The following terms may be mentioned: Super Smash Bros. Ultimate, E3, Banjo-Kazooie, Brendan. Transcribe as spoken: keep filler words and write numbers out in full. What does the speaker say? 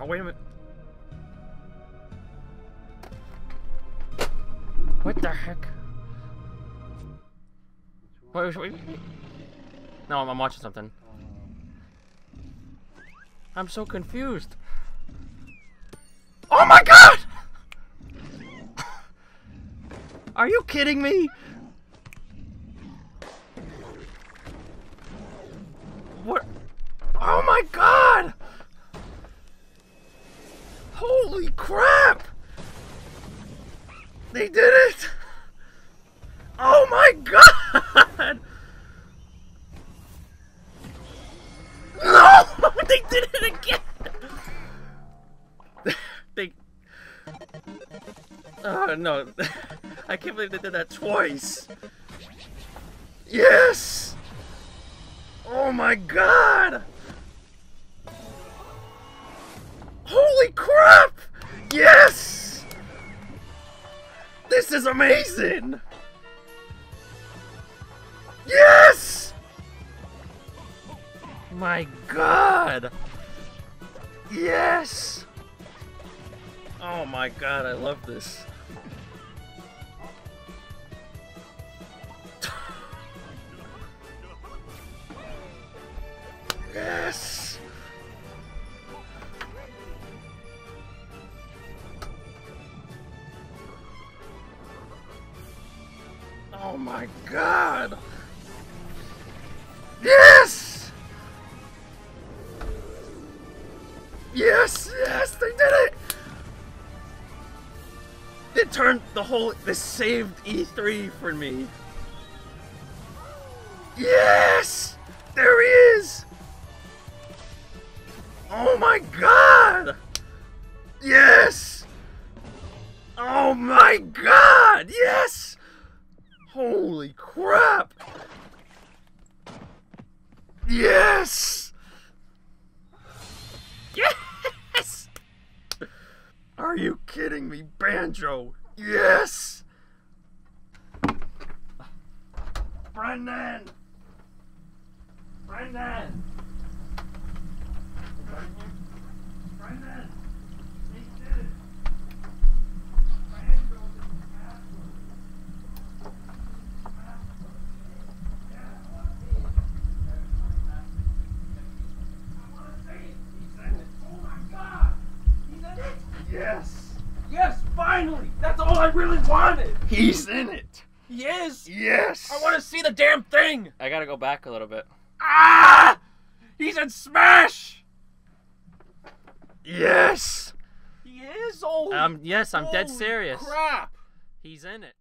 Oh, wait a minute. What the heck? Wait, wait, wait. No, I'm, I'm watching something. I'm so confused. Oh my god! Are you kidding me? What? Oh my god! Holy crap! They did it! Oh my god! No! They did it again! They... Oh no. I can't believe they did that twice! Yes! Oh my god! Holy crap! Yes! This is amazing! Yes! My god! Yes! Oh my god, I love this. Yes! Oh my god! Yes! Yes, yes, they did it! They turned the whole, they saved E three for me. Yes! There he is! Oh my god! Yes! Oh my god! Yes! Holy crap! Yes! Yes! Are you kidding me, Banjo? Yes! Brendan! Brendan! Brendan! He did it! Banjo is master. Master. That's what he is. I want to say it. He said it. Oh my god! He's in it! Yes! Yes, finally! That's all I really wanted! He's in it! He is! Yes! I want to see the damn thing! I gotta go back a little bit. Ah! He's in Smash! Yes! He is old! Um, yes, I'm dead serious. Crap! He's in it.